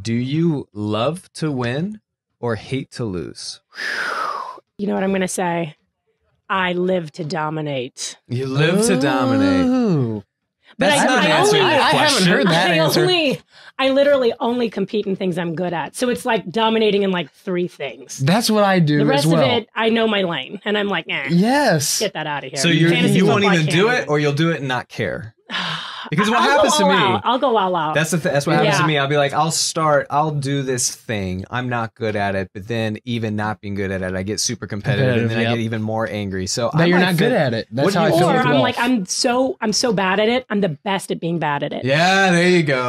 Do you love to win or hate to lose? You know what I'm going to say? I live to dominate. You live to dominate. That's not an answer to the question. I haven't heard that answer. I literally only compete in things I'm good at. So it's like dominating in like three things. That's what I do as well. The rest of it, I know my lane. And I'm like, eh. Yes. Get that out of here. So you won't even do it, or you'll do it and not care? Because what happens to me... I'll go all out. That's the thing. That's what happens to me. I'll be like, I'll do this thing. I'm not good at it. But then even not being good at it, I get super competitive. And then I get even more angry. So you're not good at it. That's how I feel. Or I'm like, I'm so bad at it. I'm the best at being bad at it. Yeah, there you go.